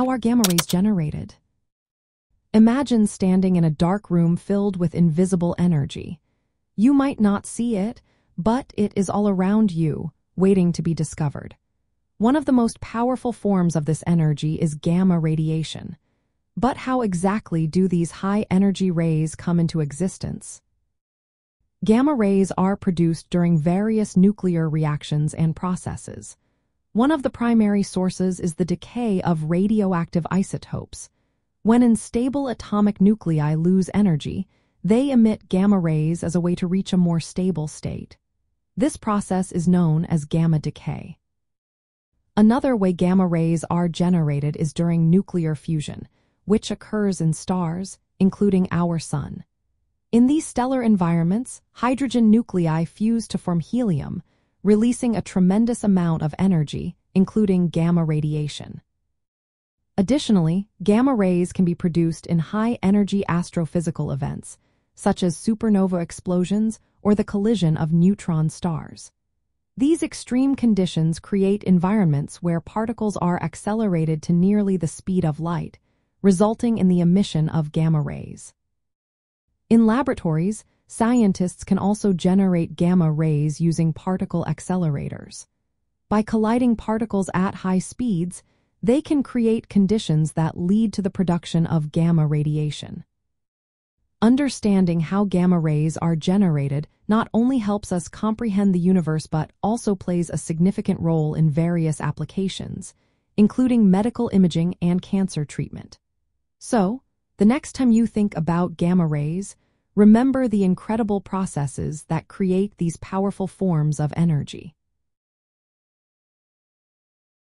How are gamma rays generated? Imagine standing in a dark room filled with invisible energy. You might not see it, but it is all around you, waiting to be discovered. One of the most powerful forms of this energy is gamma radiation. But how exactly do these high-energy rays come into existence? Gamma rays are produced during various nuclear reactions and processes. One of the primary sources is the decay of radioactive isotopes. When unstable atomic nuclei lose energy, they emit gamma rays as a way to reach a more stable state. This process is known as gamma decay. Another way gamma rays are generated is during nuclear fusion, which occurs in stars, including our Sun. In these stellar environments, hydrogen nuclei fuse to form helium, releasing a tremendous amount of energy, including gamma radiation. Additionally, gamma rays can be produced in high-energy astrophysical events, such as supernova explosions or the collision of neutron stars. These extreme conditions create environments where particles are accelerated to nearly the speed of light, resulting in the emission of gamma rays. In laboratories, scientists can also generate gamma rays using particle accelerators. By colliding particles at high speeds, they can create conditions that lead to the production of gamma radiation. Understanding how gamma rays are generated not only helps us comprehend the universe but also plays a significant role in various applications, including medical imaging and cancer treatment. So, the next time you think about gamma rays, remember the incredible processes that create these powerful forms of energy.